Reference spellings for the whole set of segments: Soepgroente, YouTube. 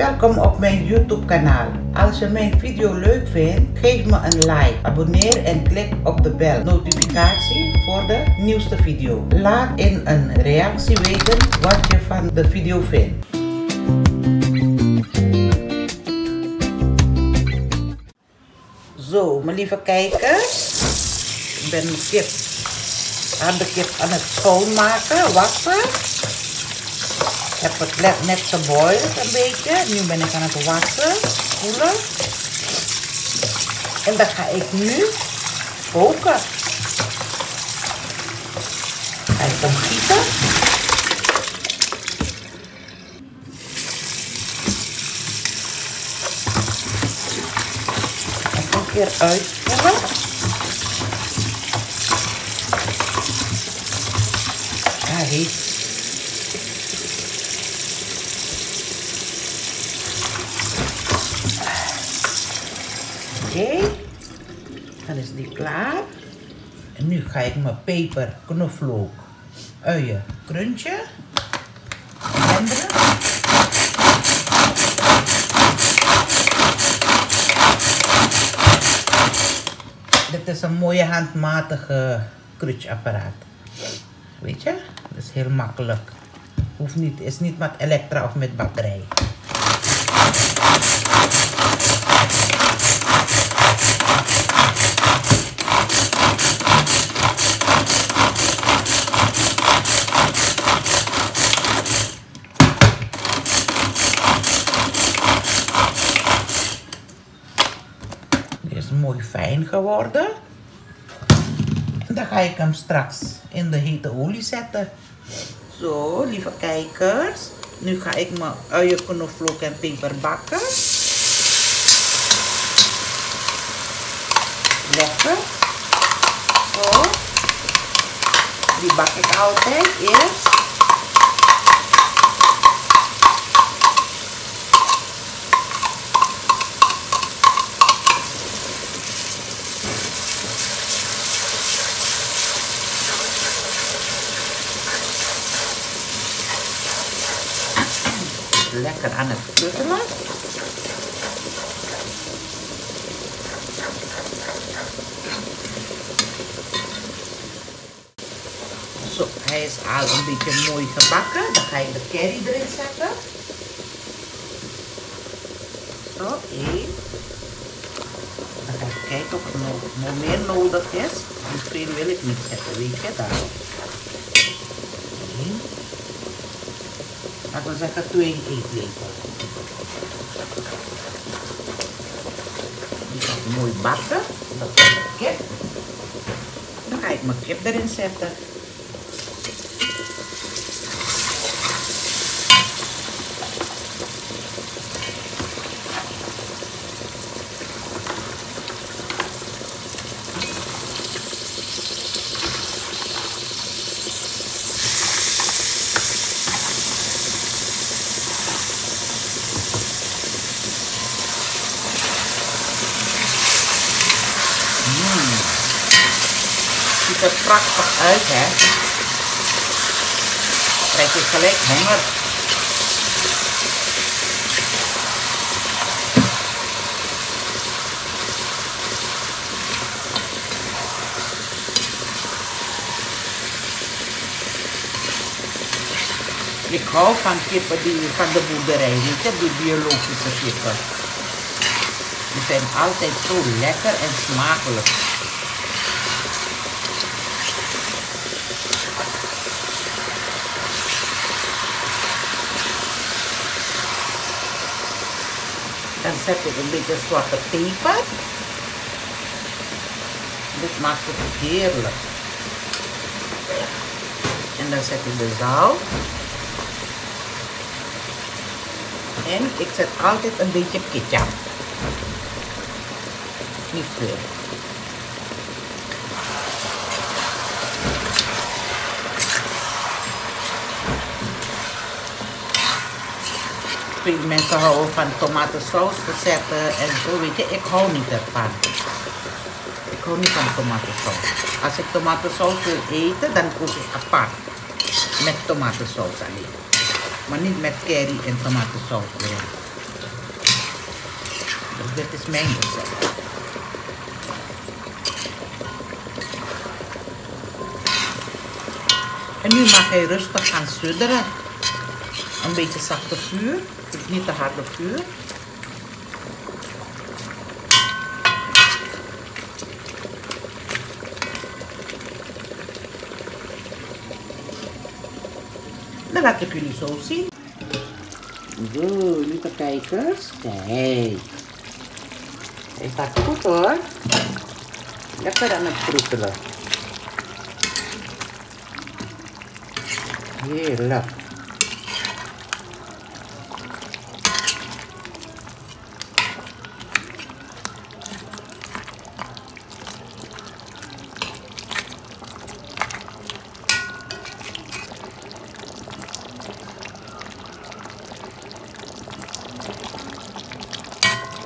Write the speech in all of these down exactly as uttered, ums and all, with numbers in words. Welkom op mijn YouTube kanaal. Als je mijn video leuk vindt, geef me een like, abonneer en klik op de bel notificatie voor de nieuwste video. Laat in een reactie weten wat je van de video vindt. Zo, mijn lieve kijkers, ik ben mijn kip aan de kip aan het schoonmaken, wassen. Ik heb het net geboild een beetje. Nu ben ik aan het wassen, koelen. En dat ga ik nu koken. Ga ik omgieten. Even een keer uitkoelen. Daar is. Oké, okay, dan is die klaar. En nu ga ik mijn peper, knoflook, uien, kruntje blenderen. Dit is een mooie handmatige crunchapparaat. Weet je, dat is heel makkelijk. Hoeft niet, is niet met elektra of met batterij. Mooi fijn geworden. Dan ga ik hem straks in de hete olie zetten. Zo, lieve kijkers. Nu ga ik mijn uien, knoflook en peper bakken. Lekker. Zo. Die bak ik altijd eerst. Lekker aan het puzzelen. Zo, hij is al een beetje mooi gebakken. Dan ga ik de curry erin zetten. Zo, één. Dan ga ik kijken of er nog, nog meer nodig is. Misschien wil ik niet zetten, weet je daar. Laten we zeggen twee eetlepels. Die ga ik mooi bakken. Dat is de kip. Dan ga ik mijn kip erin zetten. Het ziet er prachtig uit, hè. Krijg je gelijk honger. Ik hou van kippen die van de boerderij, niet hè, die biologische kippen. Die zijn altijd zo lekker en smakelijk. Dan zet ik een beetje zwarte peper. Dit maakt het heerlijk. En dan zet ik de zout. En ik zet altijd een beetje ketchup. Niet veel. Veel mensen houden van tomatensaus te zetten en zo, weet je, ik hou niet ervan. Ik hou niet van tomatensaus. Als ik tomatensaus wil eten, dan kook ik apart. Met tomatensaus alleen. Maar niet met curry en tomatensaus. Dus dit is mijn recept. En nu mag hij rustig gaan sudderen. Een beetje zachter vuur, dus niet te harde vuur. Dan laat ik jullie zo zien. Zo, lieve kijkers. Kijk. Hij gaat goed hoor. Lekker aan het kroetelen. Heerlijk.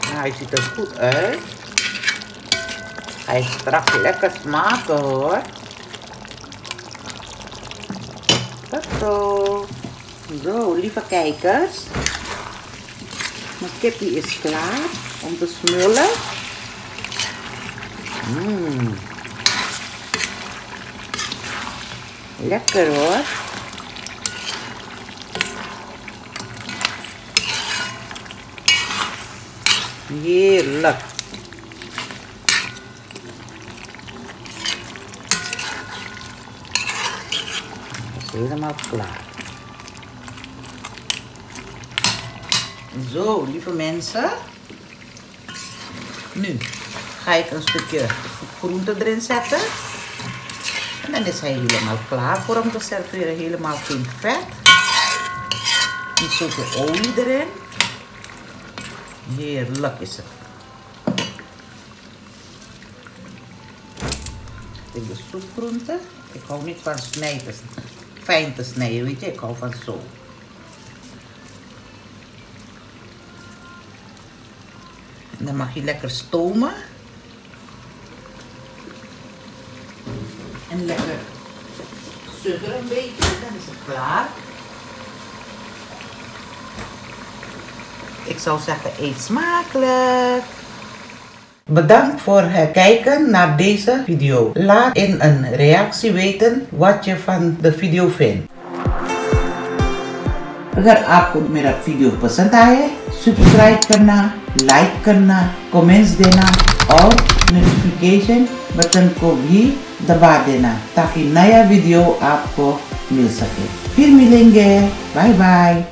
Hij ziet er goed uit. Hij straks lekker smaken hoor. Tot zo. Zo, lieve kijkers. Mijn kippie is klaar om te smullen. Mm. Lekker hoor. Heerlijk. Dat is helemaal klaar. Zo, lieve mensen. Nu ga ik een stukje groente erin zetten. En dan is hij helemaal klaar voor hem te serveren. Helemaal geen vet. Een stukje olie erin. Heerlijk is het. Dit is soepgroente. Ik hou niet van snijden, fijn te snijden, weet je. Ik hou van zo. En dan mag je lekker stomen. En lekker sudderen een beetje. Dan is het klaar. Ik zou zeggen, eet smakelijk! Bedankt voor het kijken naar deze video. Laat in een reactie weten wat je van de video vindt. अगर आपको मेरा वीडियो पसंद आए, सब्सक्राइब करना, लाइक करना, कमेंट्स देना और notification button को भी दबा देना ताकि नया वीडियो आपको मिल सके. फिर मिलेंगे. Bye bye.